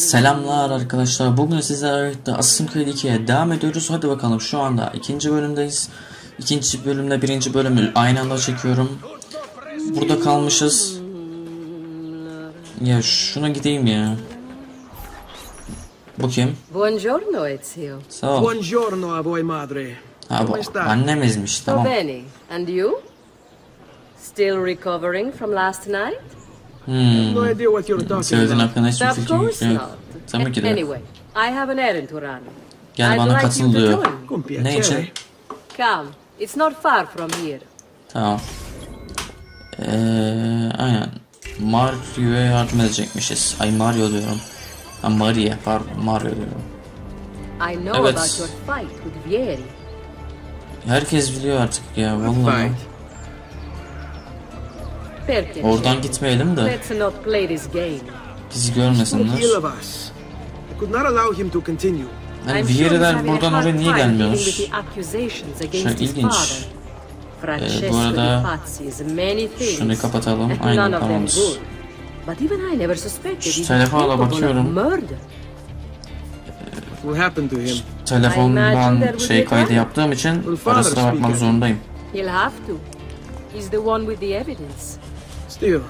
Selamlar arkadaşlar. Bugün sizlerle Assassin's Creed 2'ye devam ediyoruz. Hadi bakalım, şu anda ikinci bölümdeyiz. İkinci bölümle birinci bölümü aynı anda çekiyorum. Burada kalmışız. Ya şuna gideyim ya. Bu kim? Buongiorno Ezio. Sağ ol. Buongiorno a voi madre. Ha, bu annemizmiş, tamam. And you? Still recovering from last night? No idea what you're talking about. Of course not. Anyway, I have an errand to run. Gel bana katıl diyor. Ne için? Come, it's not far from here. Tamam. Aynen. Mario'ya yardım edecekmişiz. Ay Mario diyorum. Ha, Maria, pardon, Mario diyorum. I know about your fight with Vieri. Herkes biliyor artık ya, vallahi. Oradan gitmeyelim de. Bizi görmesinler. Yani Vieri'ler buradan oraya niye gelmiyor? Şöyle ilginç. Bu arada şunu kapatalım. Aynen, tamamız. Şu telefona bakıyorum. Telefondan şey kaydı yaptığım için arasına bakmak zorundayım. Still,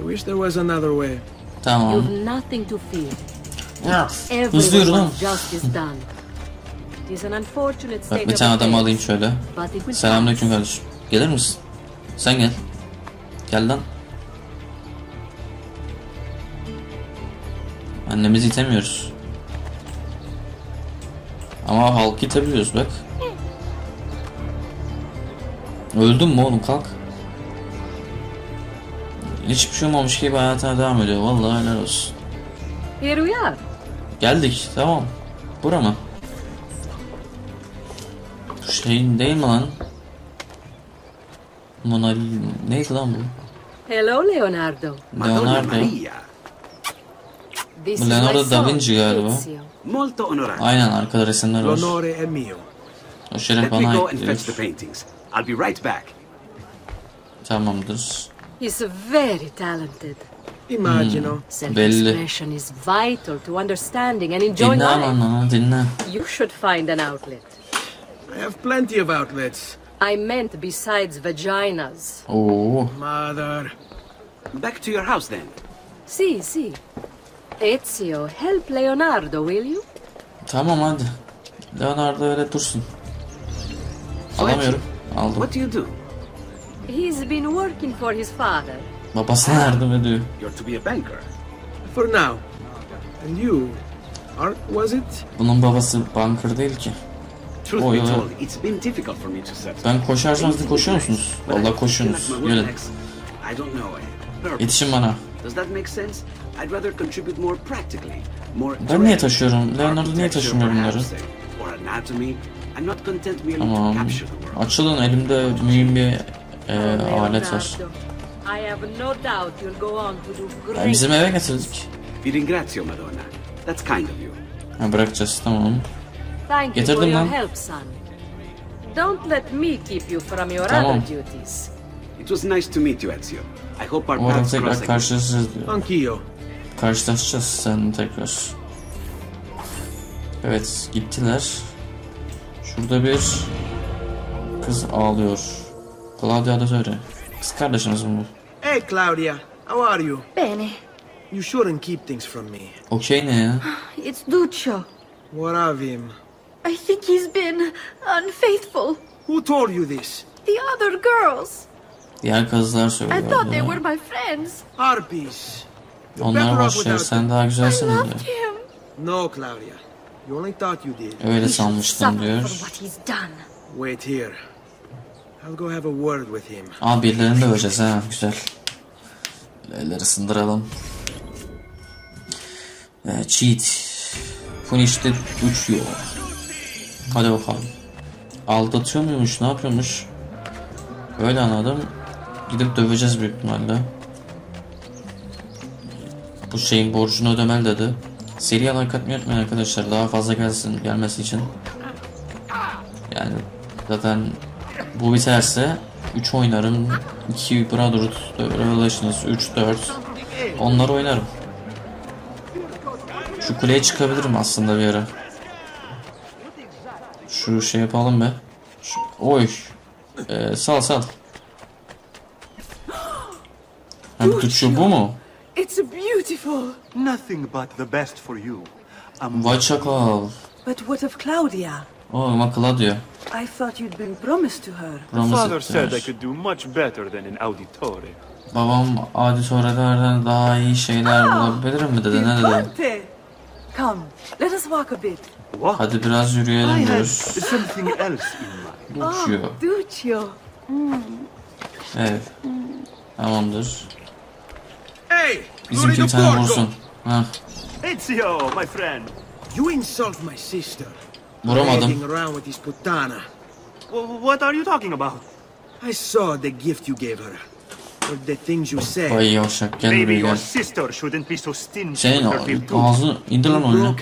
I wish there was another way. Tamam. You've nothing to fear. Everyone's justice done. It's an unfortunate state. Bir tane adamı alayım şöyle. Selamünaleyküm kardeşim. Gelir misin? Sen gel. Gel lan. Annemizi itemiyoruz. Ama halkı itebiliyoruz bak. Öldün mü oğlum, kalk. Hiçbir şey olmamış gibi hayatına devam ediyor. Vallahi helal olsun. Geldik, tamam. Bura mı? Şeyin değil mi lan? Neydi lan bu? Hello Leonardo. Leonardo. Leonardo da Vinci galiba. Aynen, arkada resimler var. O şeref bana ait diyor. I'll be right back. Tamamdır. He's very talented. Imagino. Self-expression is vital to understanding and enjoying life. You should find an outlet. I have plenty of outlets. I meant besides vaginas. Oh. Mother. Back to your house then. Si, si. Ezio, help Leonardo, will you? Tamam hadi. Leonardo öyle dursun. Alamıyorum. Aldım. What do you do? He's been working for his father. Babasına yardım ediyor. You're to be a banker. For now. And you are, was it? Bunun babası banker değil ki. O ya. Ben koşarsam siz koşuyor musunuz? Vallahi koşuyorsunuz. Yürü. İletişim bana. Does that make sense? I'd rather contribute more practically. Ben niye taşıyorum? Leonardo niye taşımıyor bunları? Tamam. Açılın, elimde mühim bir alet var. Bizim eve getirdik. Ha, bırakacağız, tamam. Getirdim lan. Tamam. Umarım tekrar karşılaşacağız diyor. Karşılaşacağız sen tekrar. Evet, gittiler. Şurada bir kız ağlıyor. Claudia Alatorre. Kız kardeşiniz mi bu? Hey Claudia, how are you? Bene. You shouldn't keep things from me. Okay ne ya? It's Duccio. What of him? I think he's been unfaithful. Who told you this? The other girls. Diğer kızlar söylüyor. I thought they were my friends. Harpies. Onlar başlıyor, sen daha güzelsin diyor. I loved him. No Claudia. You only thought you did. Öyle sanmıştım diyor. Wait here. I'll go have a word with him. Aa, birilerini de öleceğiz ha, güzel. Elleri sındıralım. Cheat. Punish the Duccio. Hadi bakalım. Aldatıyor muymuş, ne yapıyormuş? Öyle anladım. Gidip döveceğiz büyük ihtimalle. Bu şeyin borcunu ödemeli dedi. Seriye like atmayı unutmayın arkadaşlar, daha fazla gelmesi için. Yani zaten bu biterse 3 oynarım, 2 Brotherhood, Revelations, 3, 4 onları oynarım. Şu kuleye çıkabilirim aslında bir ara. Şu şey yapalım be. Şu, oy. Sal sal. Duccio bu mu? It's beautiful. Nothing but the best for you. Vay çakal. But what of Claudia? Oh, Claudia. I thought you'd been promised to her. Father said I could do much better than in Auditore. Babam Auditor'dan daha iyi şeyler bulabilirim mi dedi, ne dedi? Come, let us walk a bit. Hadi biraz yürüyelim diyoruz. Duccio. Duccio. Evet. Tamamdır. Bizimki bir tane vursun. Hah. Ezio, my friend. You insult my sister. Vuramadım. What are you talking about? I saw the gift you gave her. The things you said. Vay yavşak, gel buraya gel. Senin ağzını indir lan oyunu.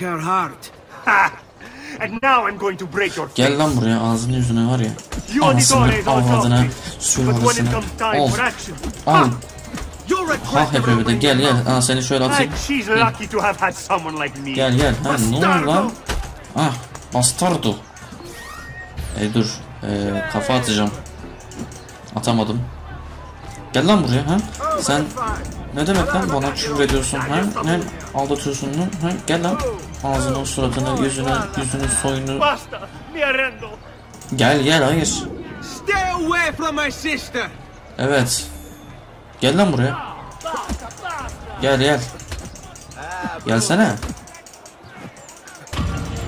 Gel lan buraya, ağzını yüzüne var ya. Anasını avradına sürmesine. Ol. Al. Ah hep de gel gel. Aa, seni şöyle atayım. Gel gel. Gel. Ha, ne olur lan? Ah bastardo. Dur. Kafa atacağım. Atamadım. Gel lan buraya. Ha? Sen ne demek lan bana küfür ediyorsun? Ha? Hem aldatıyorsun lan. Ha? Gel lan. Ağzını, suratını, yüzünü, soyunu. Gel gel, hayır. Evet. Gel lan buraya. Gel gel. Gelsene.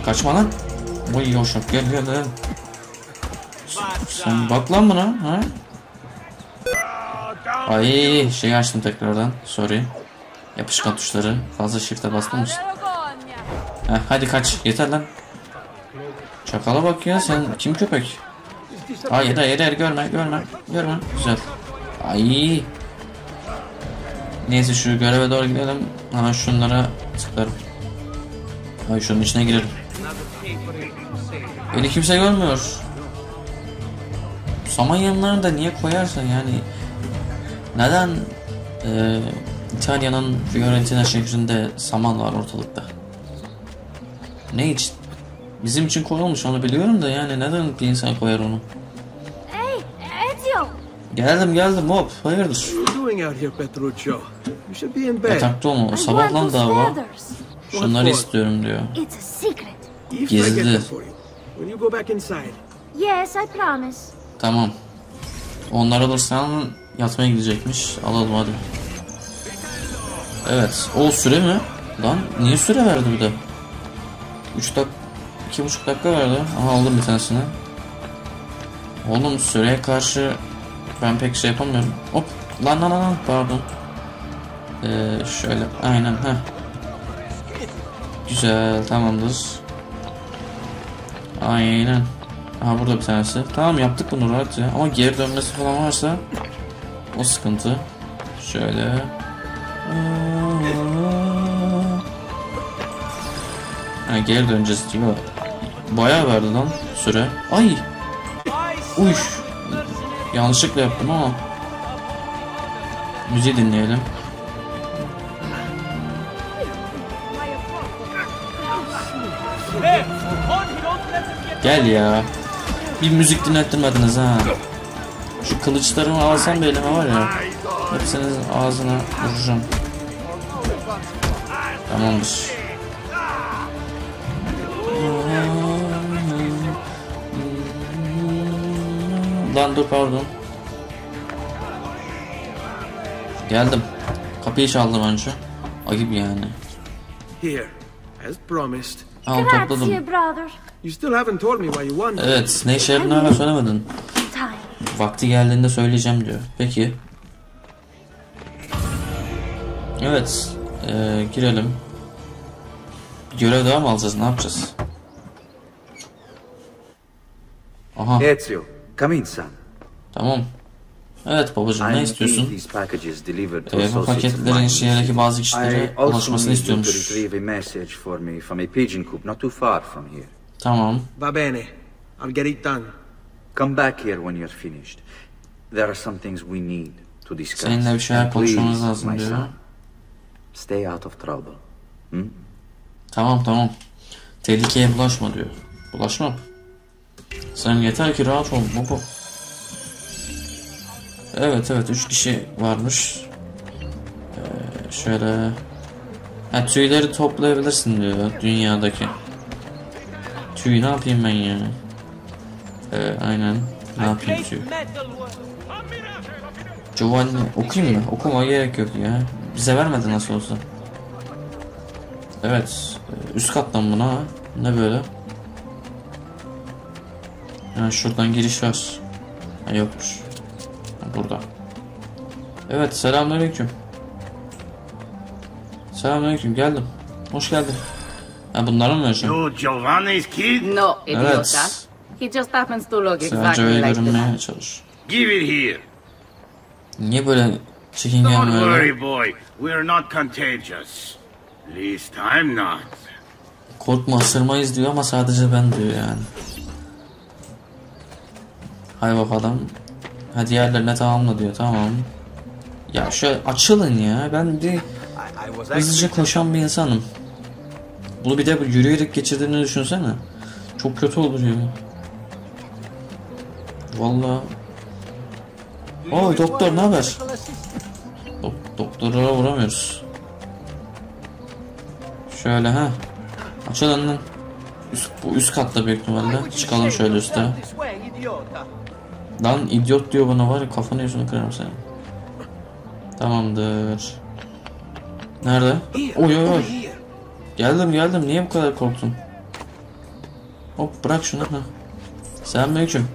Kaçma lan. Vay yavşak, gel gel gel. Sen bak lan buna. Ha? Ay şey açtım tekrardan. Sorry. Yapışkan tuşları. Fazla shift'e bastın mısın? Heh, hadi kaç. Yeter lan. Çakala bak ya, sen kim köpek? Hayır hayır hayır, görme görme. Görme. Güzel. Ay. Neyse şu göreve doğru gidelim. Aha şunlara tıklarım. Ay şunun içine girelim. Öyle kimse görmüyor. Saman yanlarını da niye koyarsan yani. Neden İtalya'nın Fiorentina şehrinde saman var ortalıkta? Ne için? Bizim için koyulmuş, onu biliyorum da yani neden bir insan koyar onu? Hey, Ezio. Geldim geldim hop, hayırdır? Yatakta olma, sabahlan daha var. Şunları istiyorum diyor. Gizli. Tamam. Onlar alırsan yatmaya gidecekmiş. Alalım hadi. Evet. O süre mi? Lan niye süre verdi bir de? 3 dakika, 2,5 dakika verdi. Aha aldım bir tanesini. Oğlum süreye karşı ben pek şey yapamıyorum. Hop. Lan lan lan pardon. Şöyle aynen ha. Güzel, tamamdır. Aynen. Aha burada bir tanesi. Tamam yaptık bunu rahatça. Ama geri dönmesi falan varsa o sıkıntı. Şöyle. Ha, geri döneceğiz gibi. Bayağı verdi lan süre. Ay. Uy. Yanlışlıkla yaptım ama. Müziği dinleyelim. Gel ya. Bir müzik dinlettirmediniz ha. Şu kılıçlarımı alsam bir elime var ya. Hepsinin ağzına vuracağım. Tamamdır. Lan dur pardon. Geldim. Kapıyı çaldım önce. Ayıp yani. Al topladım. Evet, ne işe yaradığını hala söylemedin. Vakti geldiğinde söyleyeceğim diyor. Peki. Evet, girelim. Görev devam alacağız, ne yapacağız? Aha. Ezio, come in son. Tamam. Evet babacığım, ne istiyorsun? Bu paketlerin şehirdeki bazı kişilere ulaşmasını istiyormuş. Tamam. Va bene. I'll get it done. Come back here when you're finished. There are some things we need to discuss. Seninle bir şeyler konuşmamız lazım diyor. Stay out of trouble. Tamam. Tehlikeye bulaşma diyor. Bulaşmam. Sen yeter ki rahat ol baba. Evet 3 kişi varmış. Şöyle. Ha, tüyleri toplayabilirsin diyor dünyadaki. Tüy ne yapayım ben yani? Aynen. Ne yapayım tüy? Giovanni okuyayım mı? Okuma gerek yok ya. Bize vermedi nasıl olsa. Evet. Üst kattan buna. Ne böyle? Yani şuradan giriş var. Ha, yokmuş. Burada. Evet. Selamünaleyküm. Geldim. Hoş geldin. Ha, bunlara mı vereceğim? You Giovanni's kid? No, idiota. He just happens to look exactly like this. Give it here. Niye böyle çekingen böyle? Don't worry boy. We are not contagious. Least I'm not. Korkma, ısırmayız diyor ama sadece ben diyor yani. Hay bakalım. Ha, diğerlerine tamamla diyor. Tamam. Ya şöyle açılın ya. Ben bir hızlıca koşan bir insanım. Bunu bir de yürüyerek geçirdiğini düşünsene. Çok kötü olur ya. Vallahi. Oo doktor, ne haber? Doktora vuramıyoruz. Şöyle ha. Açalım lan. Bu üst katta büyük ihtimalle. Çıkalım şöyle üstte. Lan idiot diyor bana, var ya kafanı yüzünü kırarım seni. Tamamdır. Nerede? Oy. Geldim. Niye bu kadar korktun? Hop, bırak şunu. Selamünaleyküm.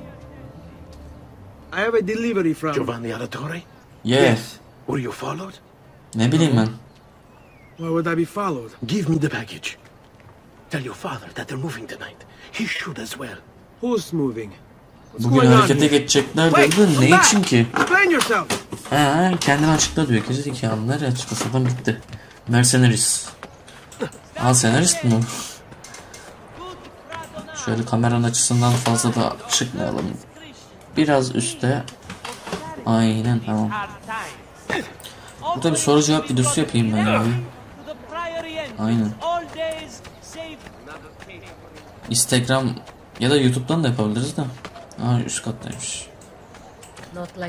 I have a delivery from Giovanni Alatorre. Yes. Were you followed? Ne bileyim ben. Why would I be followed? Give me the package. Tell your father that they're moving tonight. He should as well. Who's moving? Bugün harekete geçecekler dedi. Ne için ki? Kendini açıkla diyor. Gizli hikayeler açıklasadan bitti. Mercenaries. Al, senarist mi? Şöyle kameranın açısından fazla da çıkmayalım. Biraz üstte. Aynen, tamam. Burada bir soru cevap videosu yapayım ben abi. Aynen. Instagram ya da YouTube'dan da yapabiliriz de. Aa, üst kattaymış.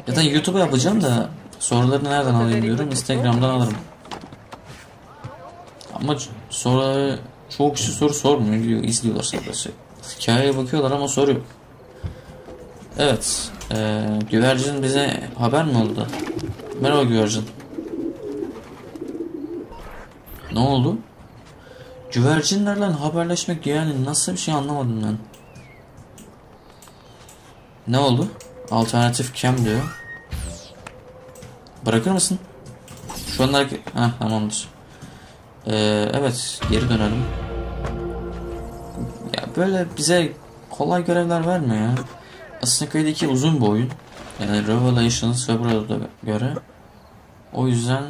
Ya da YouTube'a yapacağım da soruları nereden alayım diyorum. Instagram'dan alırım. Ama soruları çoğu kişi soru sormuyor. İzliyorlar sadece. Hikayeye bakıyorlar ama soru yok. Evet. Güvercin bize haber mi oldu? Merhaba güvercin. Ne oldu? Güvercinlerle haberleşmek yani nasıl bir şey, anlamadım ben. Ne oldu? Alternatif cam diyor. Bırakır mısın? Şu anlar... Heh, tamamdır. Evet, geri dönelim. Ya böyle bize kolay görevler vermiyor ya. Assassin's Creed 2 uzun bir oyun. Yani Revelations ve Brotherhood'a göre. O yüzden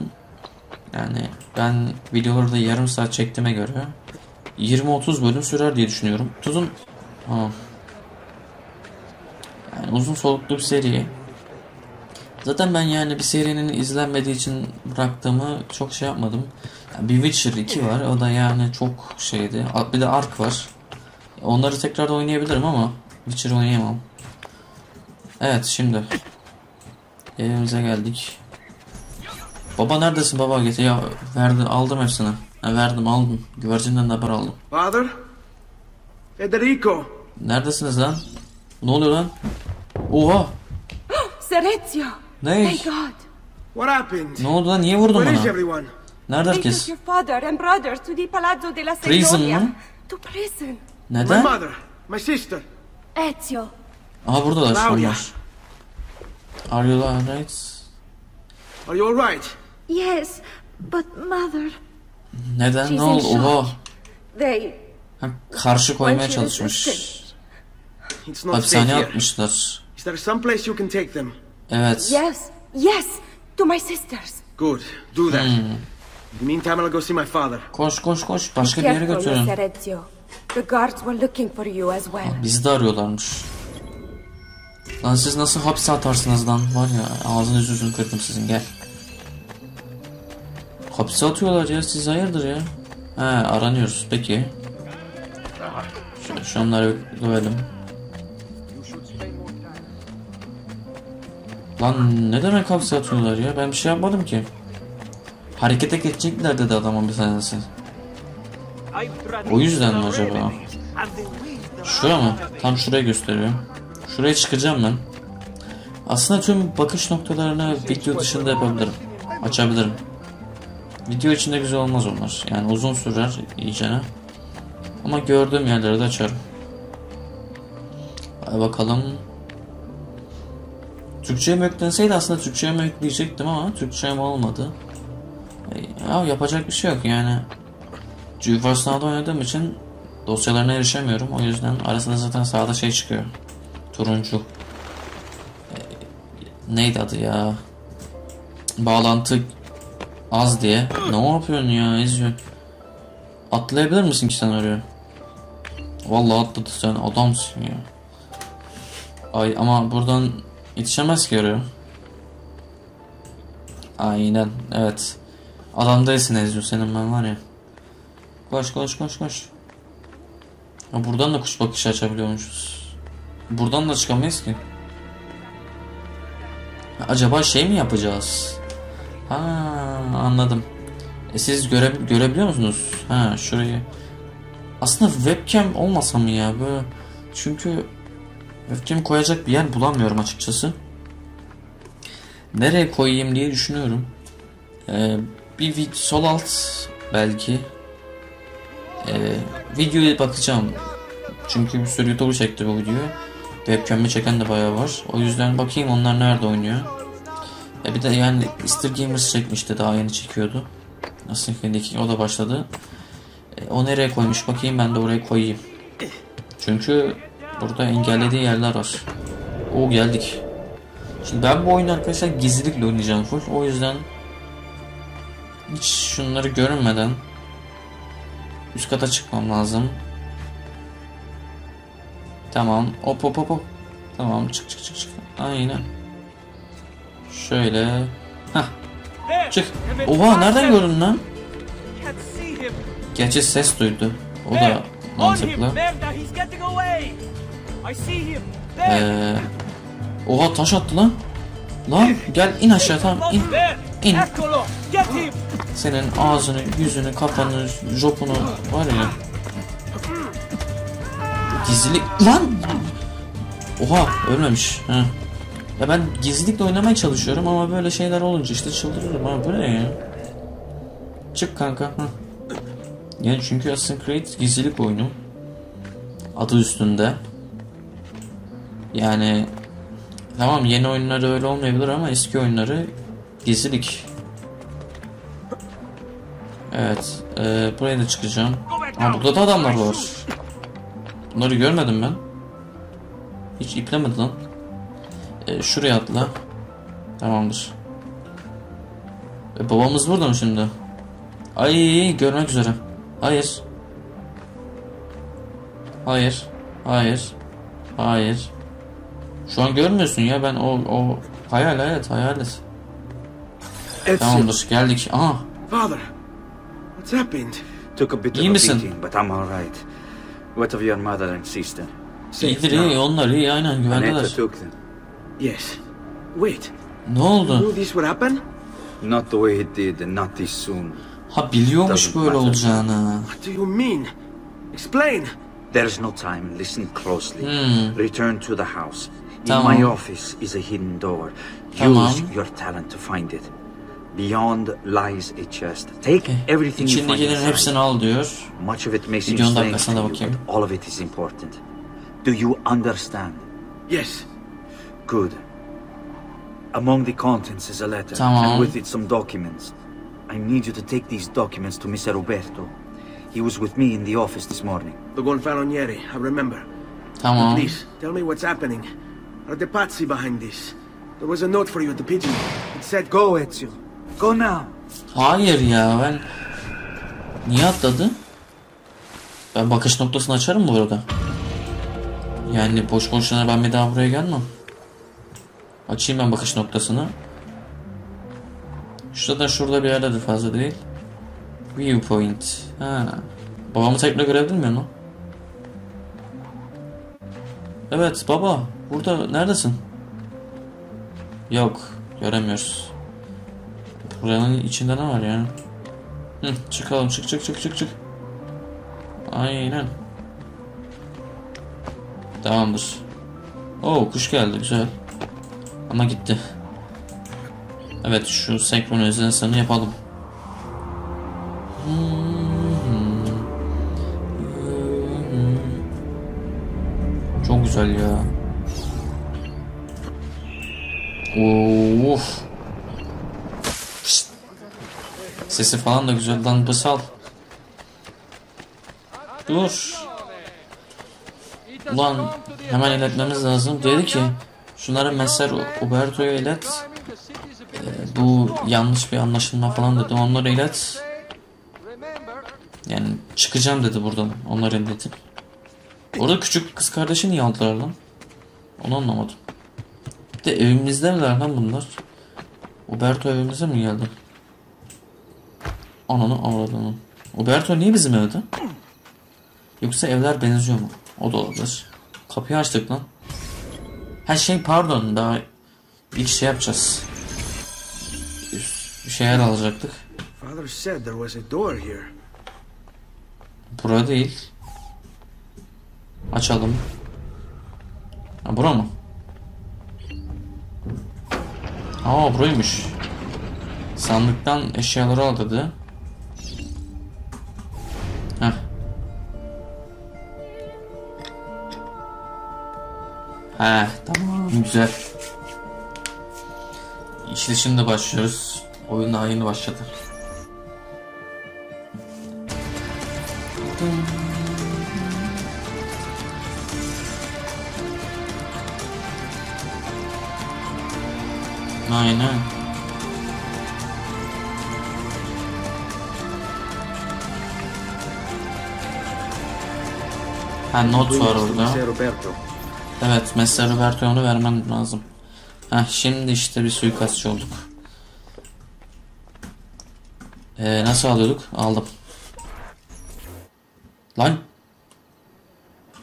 yani ben videoları da yarım saat çektiğime göre 20-30 bölüm sürer diye düşünüyorum. Uzun. Tamam. Yani uzun soluklu bir seri. Zaten ben yani bir serinin izlenmediği için bıraktığımı çok şey yapmadım. Yani bir Witcher 2 var. O da yani çok şeydi. Bir de Ark var. Onları tekrar oynayabilirim ama Witcher oynayamam. Evet, şimdi evimize geldik. Baba neredesin baba? Getir ya, verdim, aldım hepsini. Ha, verdim, aldım. Güvercinden de haber aldım. Father? Federico. Neredesiniz lan? Ne oluyor lan? Oha. Serezio. Ne? What happened? Ne oldu lan? Niye vurdun bana? Nerede herkes? Prison mı? Neden? Aha, buradalar. Claudia. Are you alright? Are you alright? Yes, but mother. Neden, ne oldu? Oha. Ha, karşı koymaya çalışmış. Hapishaneye atmışlar. Is there some place you can take them? Evet. Yes, to my sisters. Good, do that. Meantime I'll go see my father. Koş. Başka bir yere götürün. The guards were looking for you as well. Bizi de arıyorlarmış. Lan siz nasıl hapse atarsınız lan? Var ya, ağzınızı yüzünü kırdım sizin, gel. Hapse atıyorlar ya, siz hayırdır ya? He, aranıyoruz peki. Şu onları görelim. Lan ne demek hapse atıyorlar ya? Ben bir şey yapmadım ki. Harekete geçeceklerdi de adamın bir tanesi. O yüzden mi acaba? Şuraya mı? Tam şuraya gösteriyor. Şuraya çıkacağım ben. Aslında tüm bakış noktalarını video dışında yapabilirim. Açabilirim. Video içinde güzel olmaz onlar. Yani uzun sürer iyicene. Ama gördüğüm yerleri de açarım. Hadi bakalım. Türkçe'ye yüklenseydi aslında Türkçe'ye yükleyecektim ama Türkçe'm olmadı. Ya yapacak bir şey yok yani. GeForce Now'da oynadığım için dosyalarına erişemiyorum. O yüzden arasında zaten sağda şey çıkıyor. Turuncu. Neydi adı ya? Bağlantı az diye. Ne yapıyorsun ya Ezio? Atlayabilir misin ki sen oraya? Vallahi atladı, sen adamsın ya. Ay ama buradan yetişemez ki oraya. Aynen evet. Adamdaysın Ezio, senin ben var ya. Koş koş koş koş. Ya buradan da kuş bakışı açabiliyormuşuz. Buradan da çıkamayız ki. Ya acaba şey mi yapacağız? Ha anladım. Siz görebiliyor musunuz? Ha şurayı. Aslında webcam olmasa mı ya böyle? Çünkü webcam koyacak bir yer bulamıyorum açıkçası. Nereye koyayım diye düşünüyorum. Bir sol alt belki. Videoya bakacağım. Çünkü bir sürü YouTuber çekti bu videoyu. Webcam'ı çeken de bayağı var. O yüzden bakayım onlar nerede oynuyor. Bir de yani MrGamer çekmişti, daha yeni çekiyordu. Assassin's Creed 2 o da başladı. O nereye koymuş bakayım, ben de oraya koyayım. Çünkü burada engellediği yerler var. O geldik. Şimdi ben bu oyunu arkadaşlar gizlilikle oynayacağım full. O yüzden hiç şunları görünmeden üst kata çıkmam lazım. Tamam. Hop hop hop hop. Tamam çık çık çık çık. Aynen. Şöyle. Hah. Çık. Oha nereden gördün lan? Gerçi ses duydu. O da mantıklı. Oha taş attı lan. Lan gel in aşağı, tamam in. İn. Senin ağzını, yüzünü, kafanı, jopunu var ya. Gizlilik lan. Oha ölmemiş. Heh. Ya ben gizlilikle oynamaya çalışıyorum ama böyle şeyler olunca işte çıldırırım ha, bu ne ya? Çık kanka. Heh. Yani çünkü Assassin's Creed gizlilik oyunu. Adı üstünde. Yani tamam yeni oyunları öyle olmayabilir ama eski oyunları gizlilik. Evet. Buraya da çıkacağım. Ha, burada da adamlar var. Bunları görmedim ben. Hiç iplemedi lan. Şuraya atla. Tamamdır. Babamız burada mı şimdi? Ay görmek üzere. Hayır. Hayır. Hayır. Hayır. Şu an görmüyorsun ya, ben o hayal et. Tamamdır geldik. Aha. Father, what's happened? Took a bit of beating, but I'm all right. What of your mother and sister? İyi, onlar iyi, aynen güvendeler. Yes. Wait. Ne oldu? This would happen? Not the way it did, and not this soon. Ha biliyormuş böyle olacağını. What do you mean? Explain. There's no time. Listen closely. Return to the house. Tamam. In my office is a hidden door. Tamam. Use your talent to find it. Beyond lies a chest. Take everything you find inside. Much of it may seem strange to you, but all of it is important. Do you understand? Yes. Good. Among the contents is a letter, and with it some documents. I need you to take these documents to Mr. Roberto. He was with me in the office this morning. The Gonfaloniere, I remember. But please, tell me what's happening. Are the pazzi behind this? There was a note for you at the pigeon. It said go, Ezio. Go now. Hayır ya ben... Niye atladı? Ben bakış noktasını açarım bu arada. Yani boş boşuna ben bir daha buraya gelmem. Açayım ben bakış noktasını. Şurada bir yerdedir, fazla değil. Viewpoint. Ha. Babamı tekrar görebilmiyor mu? Evet baba. Burada neredesin? Yok. Göremiyoruz. Buranın içinde ne var ya? Hı, çıkalım. Çık. Aynen. Tamamdır. Oo, kuş geldi. Güzel. Ama gitti. Evet, şu senkronizasyonu yapalım. Çok güzel ya. Of. Sesi falan da güzel lan, basal. Dur. Ulan hemen iletmemiz lazım. Dedi ki şunları mesela Uberto'ya ilet. Bu yanlış bir anlaşılma falan dedi. Onları ilet. Yani çıkacağım dedi buradan. Onları iletim. Orada küçük kız kardeşi niye aldılar lan? Onu anlamadım. Bir de evimizde miler lan bunlar? Uberto evimize mi geldi? Ananı avradını. Uberto niye bizim evde? Yoksa evler benziyor mu? O da olabilir. Kapıyı açtık lan. Her şey pardon, daha ilk şey yapacağız. Bir şeyler alacaktık. Bura değil. Açalım. Ha, bura mı? Aa, buraymış. Sandıktan eşyaları al dedi. Heh. Heh, tamam. Güzel. İşte şimdi başlıyoruz. Oyun daha yeni başladı. Aynen. Ha, not var orada. Evet, Messer Roberto'ya onu vermem lazım. Ha, şimdi işte bir suikastçı olduk. Nasıl alıyorduk? Aldım. Lan.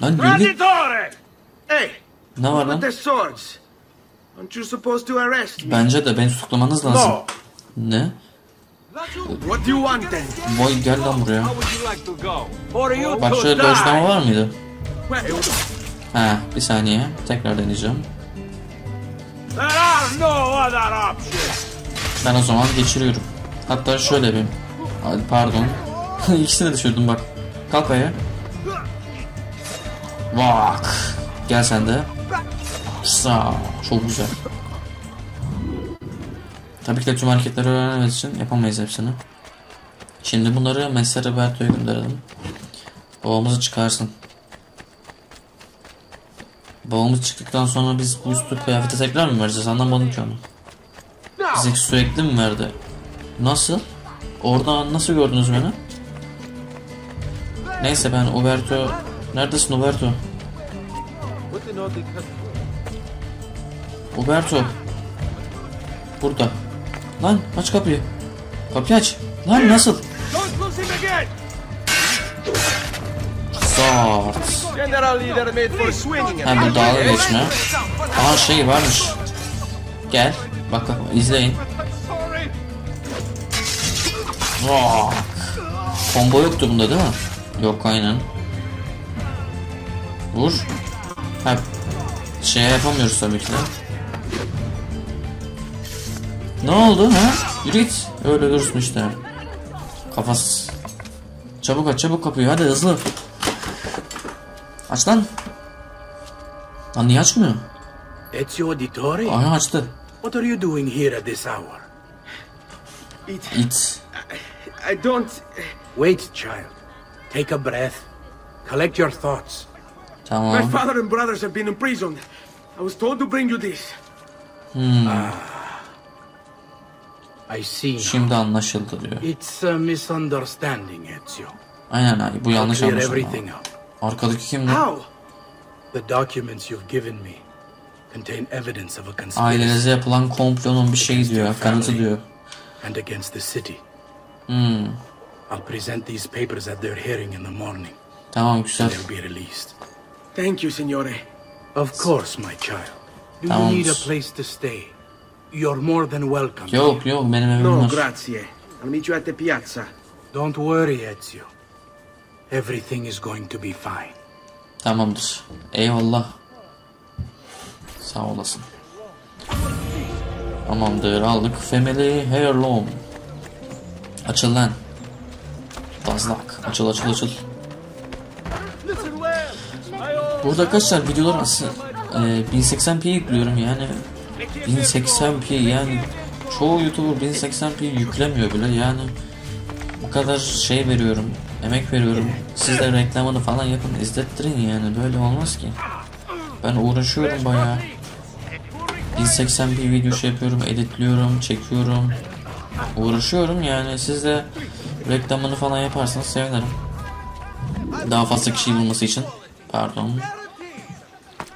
Lan neydi? Hey. Ne var lan? Bence de beni tutuklamanız lazım. No. Ne? Boy gel lan buraya. Bak şöyle dojlama var mıydı? Ha, bir saniye tekrar deneyeceğim. Ben o zaman geçiriyorum. Hatta şöyle bir. Pardon. İkisini de düşürdüm bak. Kalk ayağa. Bak. Gel sen de. Sağ. Çok güzel. Tabii ki de tüm hareketleri öğrenmemiz için yapamayız hepsini. Şimdi bunları Messer Roberto'ya gönderelim. Babamızı çıkarsın. Babamız çıktıktan sonra biz bu üstü kıyafete tekrar mı vereceğiz? Anlamadım ki onu. Bize sürekli mi verdi? Nasıl? Orada nasıl gördünüz beni? Neyse ben Uberto... Neredesin Uberto? Uberto. Burada. Lan aç kapıyı. Kapıyı aç. Lan nasıl? Zart. Ha, bu dağla geçme. Aa, şey varmış. Gel. Bak bak izleyin. Rock. Combo yoktu bunda değil mi? Yok aynen. Vur. Ha, şey yapamıyoruz tabii ki de. Ne oldu ha? Yürü git. Öyle dursun işte. Kafasız. Çabuk aç çabuk kapıyı. Hadi hızlı. Aç lan. Lan niye açmıyor? Ezio Ditore. Aha açtı. What are you doing here at this hour? It. I don't. Wait, child. Take a breath. Collect your thoughts. Tamam. My father and brothers have been imprisoned. I was told to bring you this. I see. Şimdi anlaşıldı diyor. It's a misunderstanding, Ezio. Aynen abi, bu yanlış anlaşılma. Arkadaki kim lan? The documents you've given me contain evidence of a conspiracy. Ailenize yapılan komplonun bir şeyi diyor, kanıtı diyor. And against the city. I'll present these papers at their hearing in the morning. Tamam, güzel. They'll be released. Thank you, signore. Of course, my child. Do you need a place to stay? You're more than welcome. Yok, yok, benim evim var. No, grazie. I'll meet you at the piazza. Don't worry, Ezio. Everything is going to be fine. Tamamdır. Eyvallah. Sağ olasın. Tamamdır, aldık. Family Hair Loan. Açıl lan. Dazlak. Açıl, açıl, açıl. Burada arkadaşlar videolar aslında 1080p yüklüyorum yani. 1080p yani çoğu YouTuber 1080p yüklemiyor bile yani. Bu kadar şey veriyorum, emek veriyorum. Siz de reklamını falan yapın, izlettirin yani. Böyle olmaz ki. Ben uğraşıyorum bayağı. 1080p video şey yapıyorum, editliyorum, çekiyorum. Uğraşıyorum yani. Siz de reklamını falan yaparsanız sevinirim. Daha fazla kişiyi bulması için. Pardon.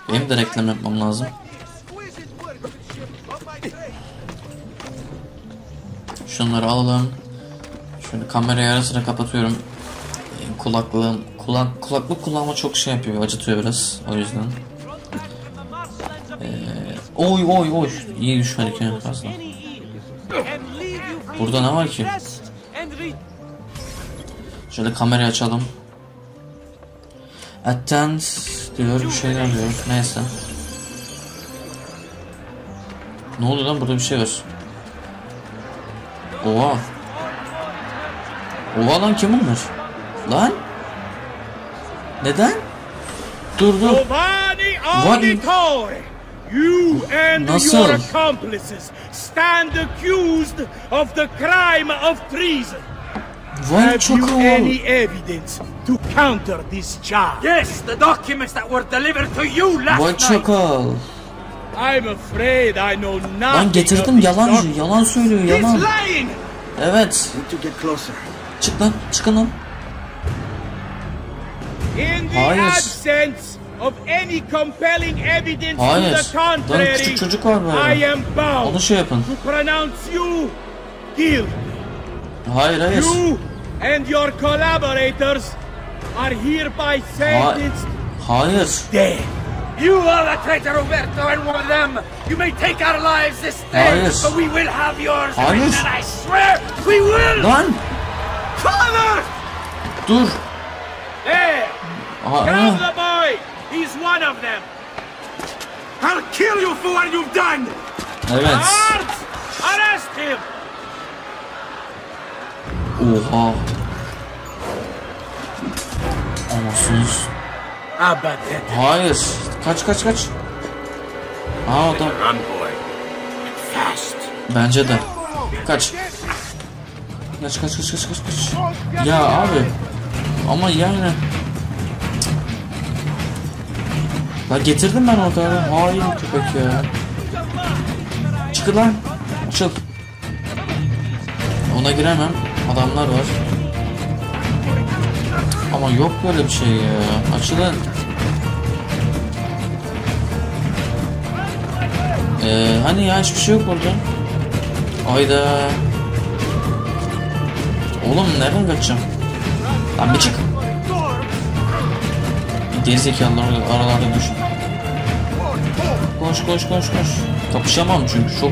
Benim de reklam yapmam lazım. Şunları alalım. Şöyle kamerayı ara sıra kapatıyorum. Kulaklığım, kulaklık kullanma çok şey yapıyor, acıtıyor biraz. O yüzden. Oy oy oy. İyi düşmedik yani fazla. Burada ne var ki? Şöyle kamerayı açalım. Attend diyor, bir şeyler diyor. Neyse. Ne oluyor lan, burada bir şey var. Oha. Oha lan, kim bunlar? Lan? Neden? Dur dur. What? You and your accomplices stand accused of the crime of treason. Have you any evidence to counter this charge? Yes, the documents that were delivered to you last night. I'm afraid I know nothing. Ben getirdim, yalancı, yalan söylüyor, yalan. Evet. Çık lan, çıkın lan. Hayır. Hayır, lan küçük çocuk var böyle. Onu şey yapın. Hayır, hayır. Hayır. You are a traitor, Roberto, and one of them. You may take our lives this day, but we will have yours. Hayır. And I swear we will. Lan. Father. Dur. Grab the boy. He's one of them. I'll kill you for what you've done. Evet. Arrest him. Oha. Anasınız. Hayır. Kaç kaç kaç. Aa, o da. Bence de. Kaç. Kaç kaç kaç kaç kaç. Ya abi. Ama yani. La getirdim ben o da. Hayır köpek ya. Çıkın lan. Çık. Ona giremem. Adamlar var. Ama yok böyle bir şey ya. Açılın. Hani ya, hiçbir şey yok orada. Ayda. Oğlum nereden kaçacağım? Lan bir çık. Gerizekalılar aralarda düşün. Koş koş koş koş. Kapışamam çünkü çok.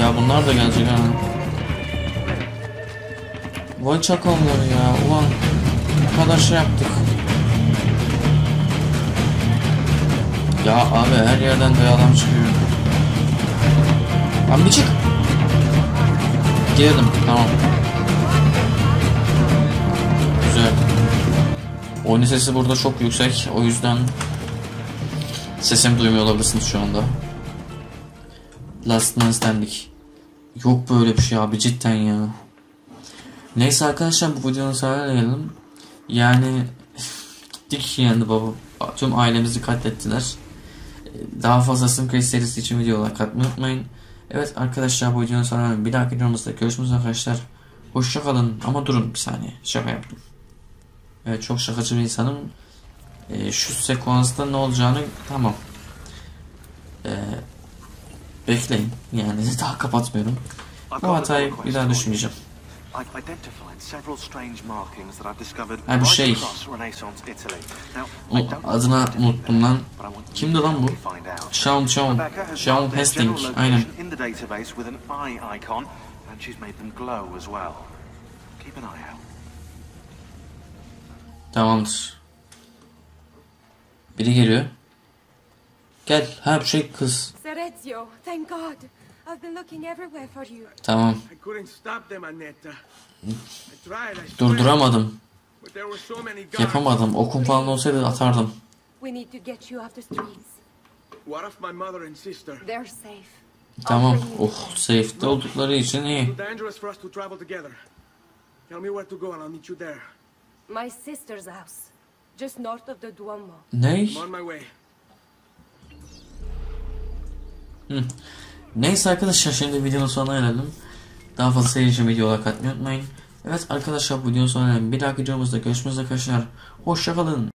Ya bunlar da gelecek ha. Vay çakallar ya. Ulan. Kadar şey yaptık. Ya abi her yerden de adam çıkıyor. Lan bir çık. Girdim, tamam. Güzel. Oyun sesi burada çok yüksek, o yüzden sesimi duymuyor olabilirsiniz şu anda. Last Man Standing. Yok böyle bir şey abi, cidden ya. Neyse arkadaşlar, bu videonun sonuna gelelim. Yani gittik yani baba, tüm ailemizi katlettiler. Daha fazla Assassin's Creed serisi için videolar katmayı unutmayın. Evet arkadaşlar, bu videonun sonuna bir dahaki videomuzda görüşmek üzere arkadaşlar. Hoşçakalın. Ama durun bir saniye, şaka yaptım. Evet, çok şakacı bir insanım. Şu sekansta ne olacağını tamam. Bekleyin yani, daha kapatmıyorum. Bu hatayı bir daha düşünmeyeceğim. Ha bu şey. Adını unuttum lan. Kimdi lan bu? Sean Hastings. Aynen. Tamamdır. Biri geliyor. Gel. Ha bu şey kız. Tamam. Durduramadım. Yapamadım. Okum falan olsaydı atardım. Tamam. Oh, safe'de oldukları için iyi. Ne? Neyse arkadaşlar, şimdi videonun sonuna gelelim. Daha fazla seyirci videolar katmayı unutmayın. Evet arkadaşlar, bu videonun sonuna gelelim. Bir dahaki videomuzda görüşmek üzere arkadaşlar. Hoşçakalın.